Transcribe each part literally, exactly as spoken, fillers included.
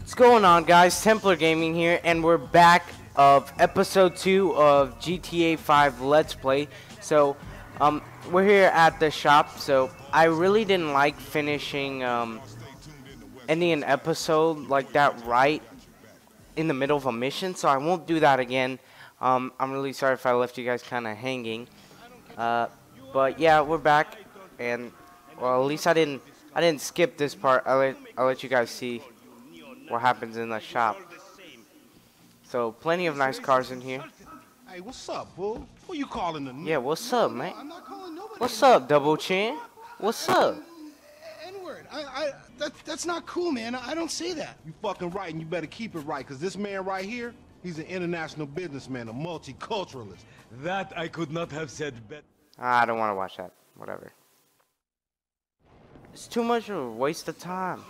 What's going on, guys? Templar Gaming here, and we're back of episode two of G T A five Let's Play. So, um, we're here at the shop. So, I really didn't like finishing um, ending an episode like that right in the middle of a mission, so I won't do that again. Um, I'm really sorry if I left you guys kind of hanging. Uh, but yeah, we're back, and well, at least I didn't I didn't skip this part. I'll let, I'll let you guys see what happens in the shop. So plenty of nice cars in here. Hey, what's up, boo? Who you calling them? Yeah, what's up, man? I'm not calling nobody. What's up, Double Chin? What's up? N-word. I, I, that, that's not cool, man. I don't say that. You fucking right, and you better keep it right, because this man right here, he's an international businessman, a multiculturalist. That I could not have said better. I don't want to watch that. Whatever. It's too much of a waste of time.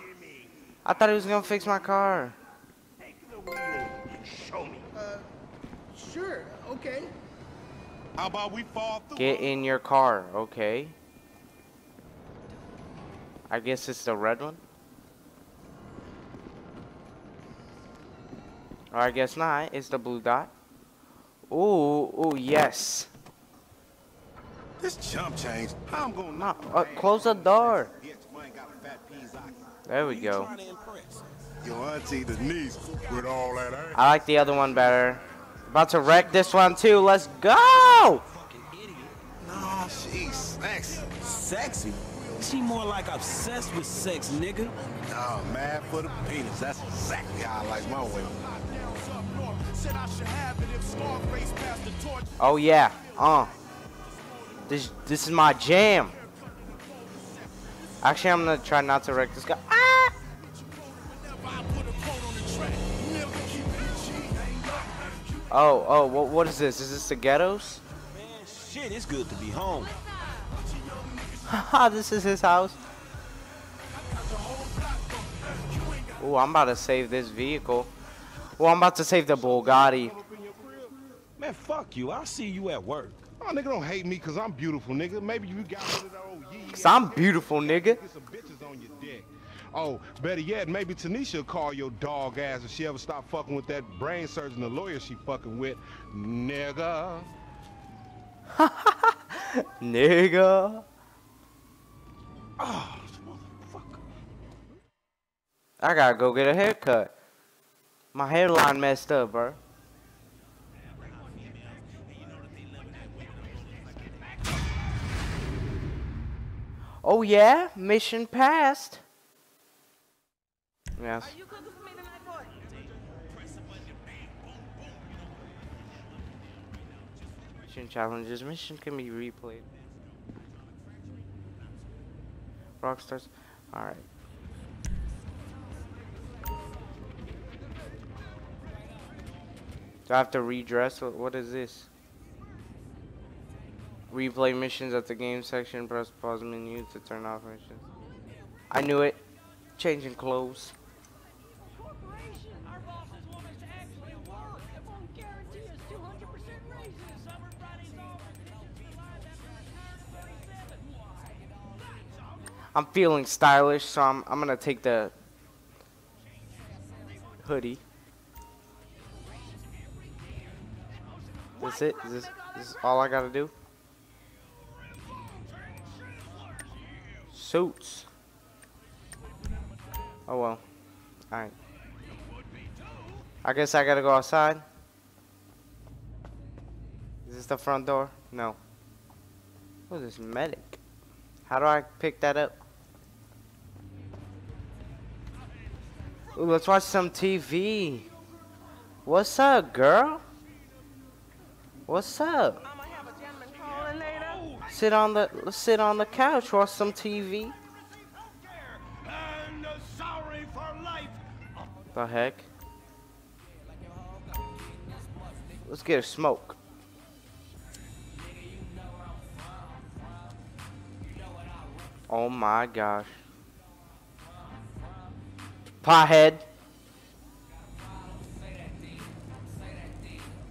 I thought he was gonna fix my car. Take the wheel and show me. Uh, sure, okay. How about we fall through? Get in your car, okay. I guess it's the red one. Or I guess not. It's the blue dot. Ooh, ooh, yes. This chump change. I'm gonna not uh, close the door. There we go. Your auntie Denise with all that ass. I like the other one better. About to wreck this one too. Let's go. Fucking idiot. Nah, she's sexy. Sexy? She more like obsessed with sex, nigga. Nah, mad for the penis. That's exactly how I like my women. Oh yeah. Uh. This this is my jam. Actually, I'm gonna try not to wreck this guy. Ah! Oh, oh, what what is this? Is this the ghettos? Man, shit, it's good to be home. Haha, this is his house. Oh, I'm about to save this vehicle. Well, I'm about to save the Bugatti. Man, fuck you. I'll see you at work. Oh, nigga, don't hate me because I'm beautiful, nigga. Maybe you got rid of that old yee. Because I'm beautiful, nigga. Get some bitches on your dick. Oh, better yet, maybe Tanisha will call your dog ass if she ever stop fucking with that brain surgeon, the lawyer she fucking with. Nigga. Nigga. Oh, motherfucker. I gotta go get a haircut. My hairline messed up, bro. Oh yeah, mission passed. Yes. Mission challenges. Mission can be replayed. Rockstars. All right. Do I have to redress? What is this? Replay missions at the game section. Press pause menu to turn off missions. I knew it. Changing clothes. I'm feeling stylish, so I'm I'm gonna take the hoodie. That's it. Is this, this is all I gotta do? Suits. Oh well. Alright. I guess I gotta go outside. Is this the front door? No. What is this medic? How do I pick that up? Ooh, let's watch some T V. What's up, girl? What's up? Sit on the let's sit on the couch, watch some T V. And sorry for life. The heck? Let's get a smoke. Oh my gosh. Pothead.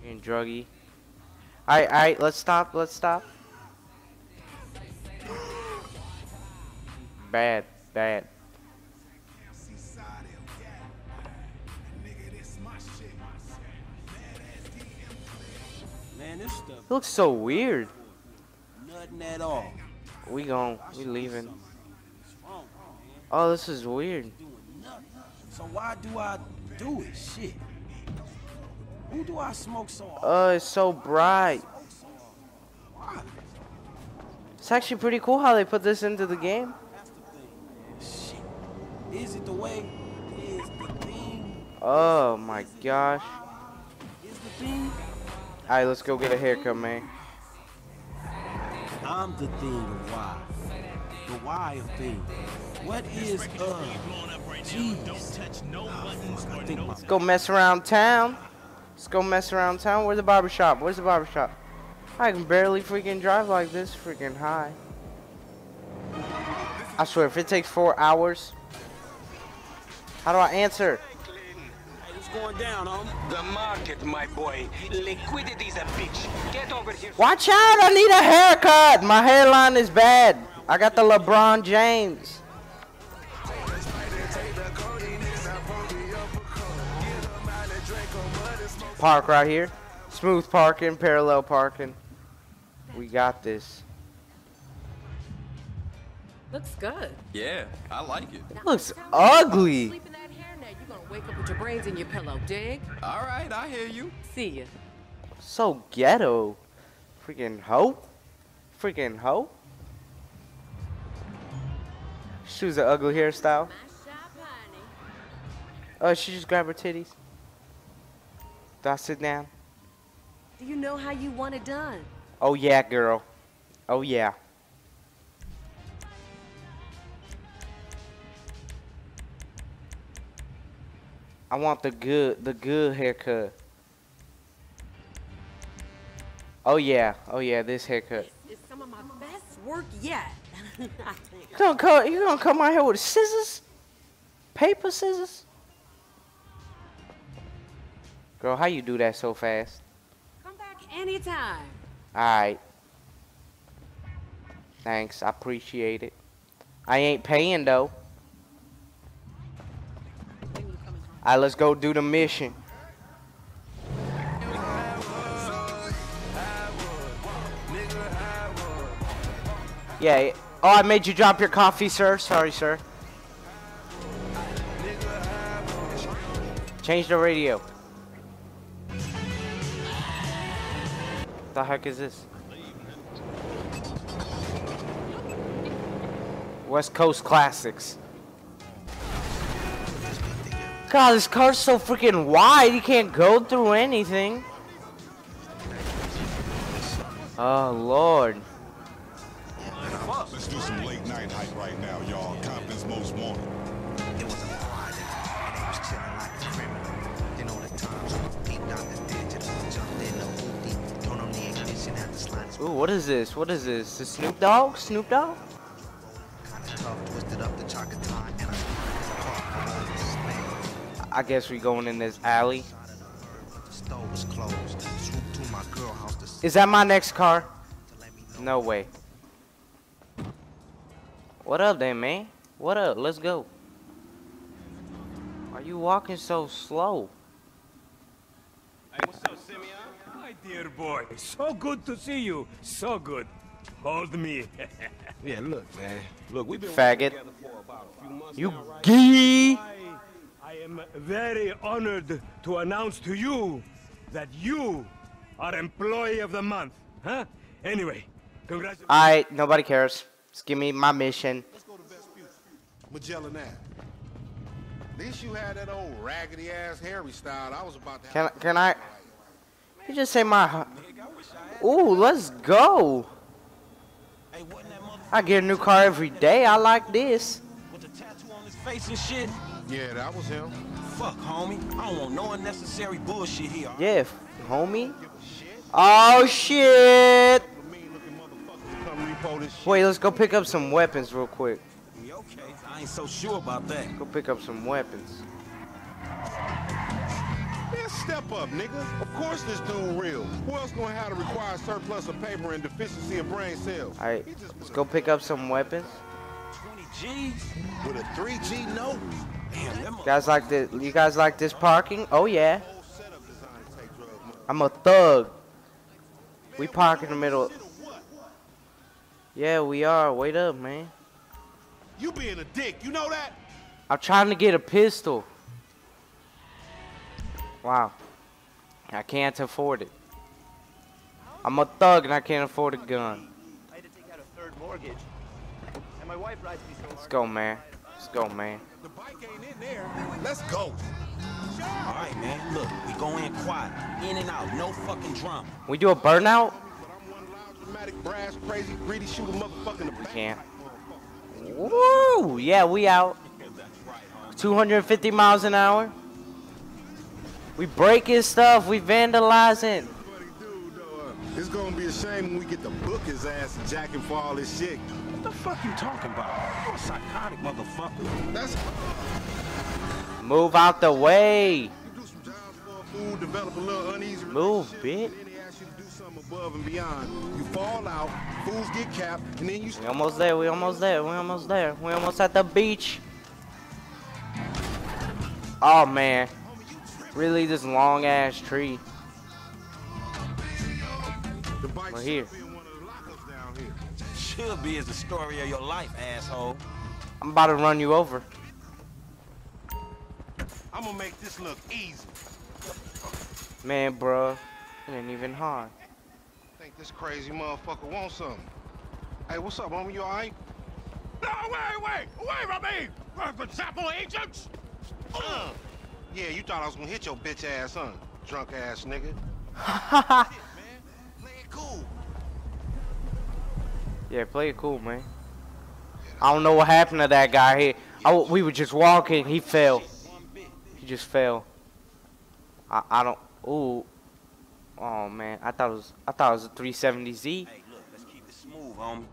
And druggy. Alright, alright, let's stop, let's stop. bad, bad. Man, this stuff looks so weird. Nothing at all. We gone. We leaving. Oh, this is weird. So why do I do it? Shit. Who do I smoke so hard? Uh, it's so bright. It's actually pretty cool how they put this into the game. Shit. Is it the way? Is the thing? Oh my gosh. Is the thing? Alright, let's go get a haircut, man. I'm the thing of why. The why of thing. What is uh? Jeez. Let's go mess around town. Let's go mess around town. Where's the barbershop? Where's the barbershop? I can barely freaking drive like this, freaking high. I swear, if it takes four hours, how do I answer? Hey, it's going down, homie. The market, my boy. Liquidity's a bitch. Get over here. Watch out! I need a haircut. My hairline is bad. I got the LeBron James. Park right here. Smooth parking, parallel parking. We got this. Looks good. Yeah, I like it. That looks ugly. Sleep in that hair now. You're gonna wake up with your brains in your pillow, dig? All right, I hear you. See ya. So ghetto. Freaking hoe. Freaking hoe. She was an ugly hairstyle. Oh, she just grabbed her titties. Do I sit down? Do you know how you want it done? Oh yeah, girl. Oh yeah. I want the good, the good haircut. Oh yeah, oh yeah, this haircut. It's some of my best work yet. You gonna come? You gonna come out here with scissors? Paper scissors? Girl, how you do that so fast? Come back anytime. Alright. Thanks, I appreciate it. I ain't paying though. Alright, let's go do the mission. Yeah. Oh, I made you drop your coffee, sir. Sorry, sir. Change the radio. The heck is this? West Coast Classics. God, this car's so freaking wide. You can't go through anything. Oh Lord. Let's do some late night hype right now, y'all. Compton's Most Wanted. It was a project, and they was chilling like a criminal. You know the times deep down the ditch, jumped in the hole. Ooh, what is this? What is this? The Snoop Dogg? Snoop Dogg? I guess we going in this alley. Is that my next car? No way. What up then, man? What up? Let's go. Why are you walking so slow? Hey, what's up, Simeon? Dear boy, so good to see you. So good. Hold me. Yeah, look, man. Look, we've been faggot. For about a few months you now, right? Gee. I, I am very honored to announce to you that you are employee of the month, huh? Anyway, congratulations. All right, nobody cares. Just give me my mission. Let's go to Best View. Magellan Ann. At least you had that old raggedy ass hairy style. I was about to. Can have can I? You just say my. Ooh, let's go. I get a new car every day. I like this. With the tattoo on his face and shit. Yeah, that was him. Fuck, homie. I don't want no unnecessary bullshit here. Yeah, homie. Oh shit. Wait, let's go pick up some weapons real quick. Okay, I ain't so sure about that. Go pick up some weapons. Man, step up, nigga. Of course this dude real. Who else gonna have to require surplus of paper and deficiency of brain cells? Alright, let's go pick up some weapons. G's with a three G note. Damn, you guys like this? You guys like this parking? Oh yeah. I'm a thug. We park in the middle. Yeah, we are. Wait up, man. You being a dick, you know that? I'm trying to get a pistol. Wow. I can't afford it. I'm a thug and I can't afford a gun. I had to take out a third mortgage. And my wife rides me so hard. Let's go, man. Let's go, man. The bike ain't in there. Let's go. Alright, man. Look, we go in quiet. In and out. No fucking drama. We do a burnout? We can't. Woo! Yeah, we out. two hundred fifty miles an hour. We breaking stuff. We vandalizing. It's gonna be a shame when we get to book his ass and jack him for all this shit. What the fuck you talking about? You a psychotic motherfucker. That's... Move out the way. You do some jobs for a fool, develop a little uneasy. Move, bitch. And then he asks you to do something above and beyond. You fall out, fools get capped, and then you... We almost there, we almost there, we almost there. We almost at the beach. Oh, man. Really, this long-ass tree. We're here. Should be is the story of your life, asshole. I'm about to run you over. I'm gonna make this look easy. Man, bro, it ain't even hard. I think this crazy motherfucker wants something. Hey, what's up, homie? You all right? No, wait, wait, wait from me! Run for chapel agents! Uh. Yeah, you thought I was gonna hit your bitch ass, huh? Drunk ass nigga. Haha. Cool. Yeah, play it cool, man. I don't know what happened to that guy here. I, we were just walking. He fell. He just fell. I, I don't. Ooh. Oh man, I thought it was. I thought it was a three seventy Z. Hey, look, let's keep it smooth, homie.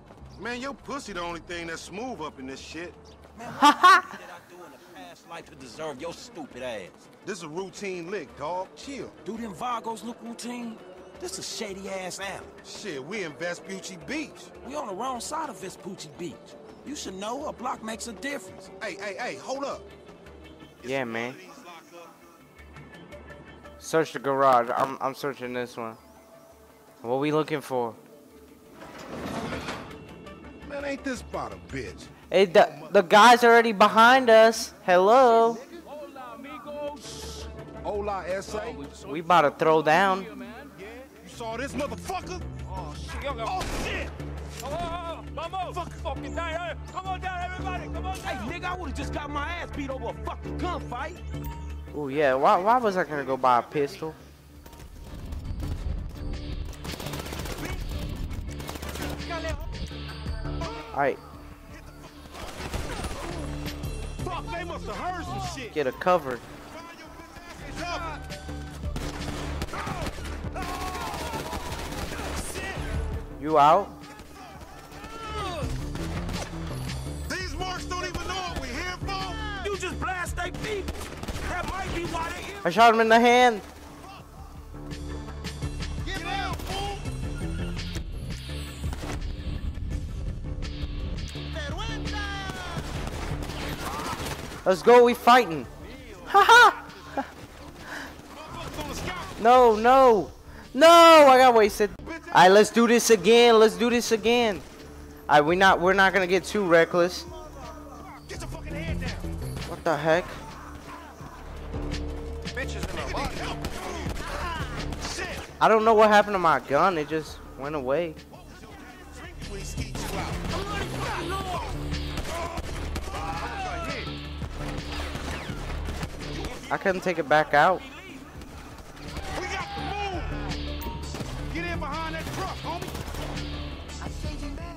Man, your pussy the only thing that's smooth up in this shit. Man, what the did I do in the past life to deserve your stupid ass? This is a routine lick, dog. Chill. Do them Vagos look routine? This is shady ass alley. Shit, we in Vespucci Beach. We on the wrong side of Vespucci Beach. You should know a block makes a difference. Hey, hey, hey, hold up. Yeah, man. Search the garage. I'm, I'm searching this one. What we looking for? Man, ain't this about a bitch? Hey, the, the guy's already behind us. Hello. Hola, amigos. Hola, S A. We about to throw down. Saw this motherfucker. Oh shit! Oh shit! Oh, mama! Fuck, fucking die! Come on down, everybody! Come on down! Hey, nigga, I would've just got my ass beat over a fucking gunfight. Oh yeah, why? Why was I gonna go buy a pistol? All right. Fuck! They must have heard some shit. Get a cover. You out? These marks don't even know what we're here for. You just blast their feet. That might be why they I shot him in the hand. Get out, fool. Let's go, we fighting. Haha! No, no. No, I got wasted. Alright, let's do this again. Let's do this again. Alright, we're not we're not gonna get too reckless. Get your fucking hand down. What the heck? I don't know what happened to my gun, it just went away. I couldn't take it back out.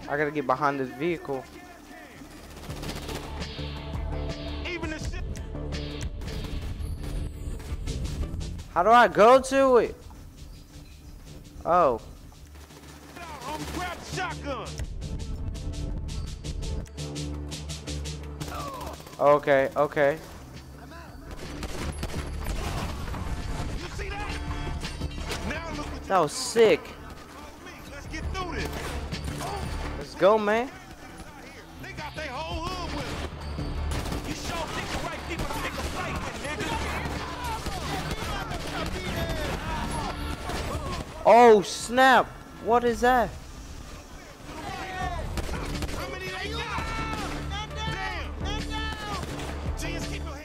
I gotta get behind this vehicle. How do I go to it? Oh. Okay, okay. That was sick. Go, man. They got their whole hood with them. You sure think the right people to make a fight with, nigga. Oh, snap. What is that?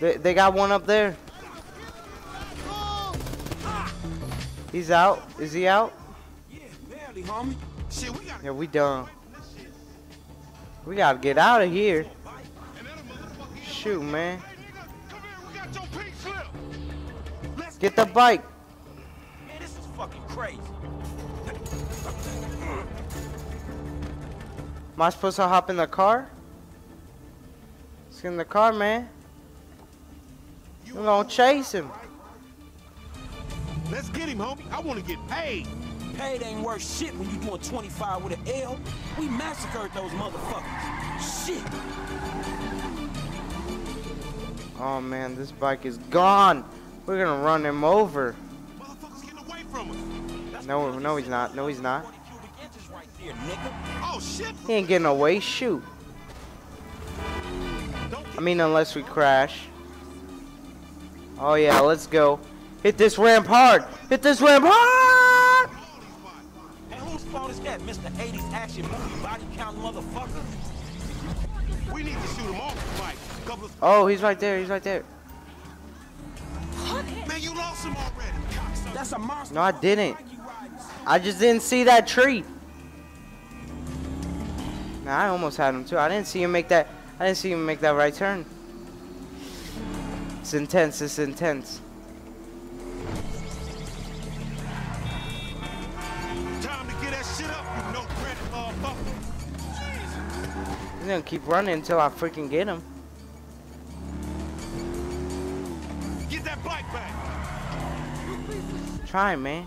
They, they got one up there. He's out. Is he out? Yeah, we done. We gotta get out of here. Shoot, man. Get the bike. Man, this is fucking crazy. Am I supposed to hop in the car? Let's get in the car, man. We're gonna chase him. Let's get him, homie. I wanna get paid. Paid ain't worth shit when you doing twenty-five with an L. We massacred those motherfuckers. Shit. Oh man, this bike is gone. We're gonna run him over. Motherfuckers getting away from us. No, no, he's not. No, he's not. Oh shit. He ain't getting away. Shoot. I mean, unless we crash. Oh yeah, let's go. Hit this ramp hard. Hit this ramp hard. And whose fault is that, Mister eighties action movie body count motherfucker? We need to shoot him off, Mike. Oh, he's right there. He's right there. Man, you lost him already. That's a monster. No, I didn't. I just didn't see that tree. Nah, I almost had him too. I didn't see him make that. I didn't see him make that right turn. It's intense, it's intense. Time to get that shit up, you no credit motherfucker. He's gonna keep running until I freaking get him. Get that bike back. Try, man.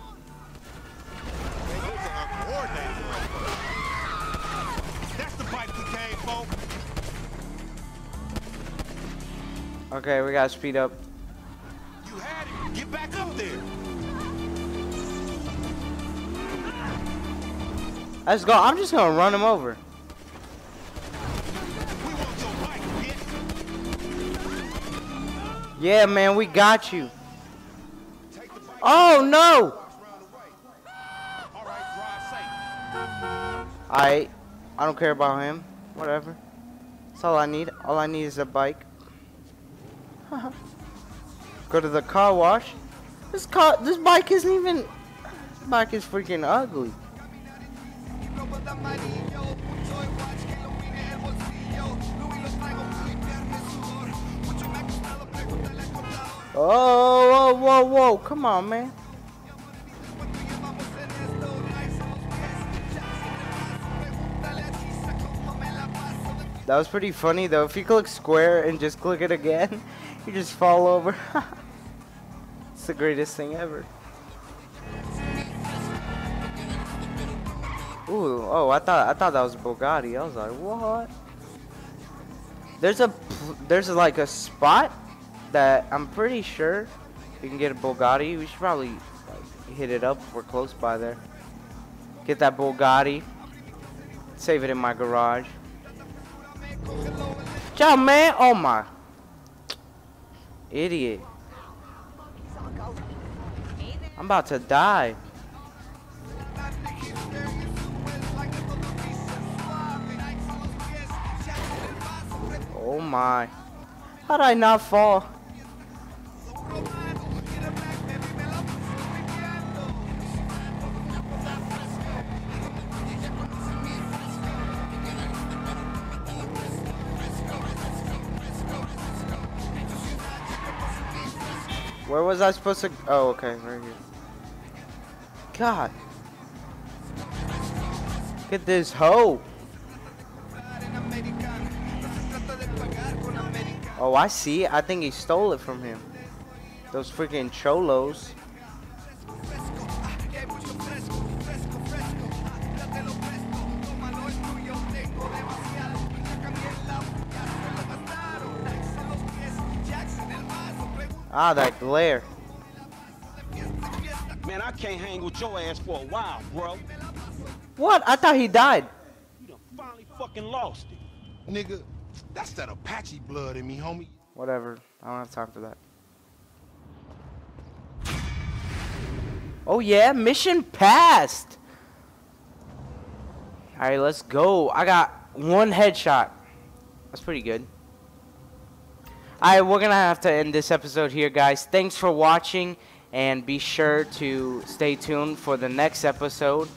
That's the bike we came for. Okay, we gotta speed up. You had it. Get back up there. Let's go. I'm just gonna run him over. We want your bike, bitch. Yeah, man, we got you. Oh no! Alright, I don't care about him. Whatever. That's all I need. All I need is a bike. Go to the car wash. This car, this bike isn't even. This bike is freaking ugly. Oh, whoa, whoa, whoa! Come on, man. That was pretty funny though. If you click square and just click it again. You just fall over. It's the greatest thing ever. Ooh, oh, I thought I thought that was Bugatti. I was like, what? There's a there's like a spot that I'm pretty sure you can get a Bugatti. We should probably like, hit it up. We're close by there. Get that Bugatti. Save it in my garage. Ciao, man. Oh my. Idiot. I'm about to die. Oh my. How did I not fall? Where was I supposed to? Oh, okay, right here. God, get this hoe! Oh, I see. I think he stole it from him. Those freaking cholos. Ah, that glare. Man, I can't hang with your ass for a while, bro. What? I thought he died. You done finally fucking lost it. Nigga, that's that Apache blood in me, homie. Whatever. I don't have time for that. Oh yeah, mission passed. Alright, let's go. I got one headshot. That's pretty good. Alright, we're gonna have to end this episode here, guys. Thanks for watching, and be sure to stay tuned for the next episode.